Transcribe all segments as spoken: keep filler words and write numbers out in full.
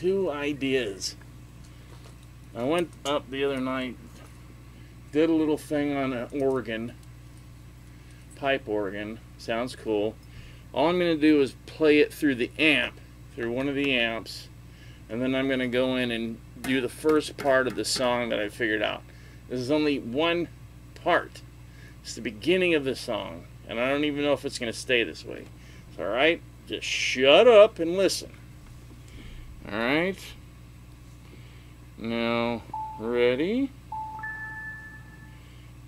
two ideas. I went up the other night, did a little thing on an organ, pipe organ, sounds cool. All I'm going to do is play it through the amp, through one of the amps, and then I'm going to go in and do the first part of the song that I figured out. This is only one part. It's the beginning of the song, and I don't even know if it's going to stay this way. It's all right. Just shut up and listen. All right. Now, ready?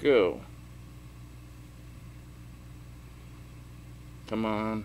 Go. Come on.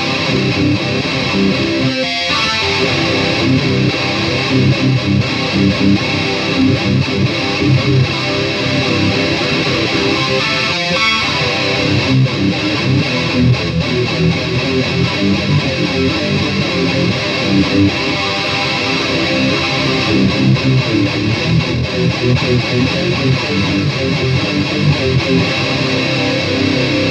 Thank you.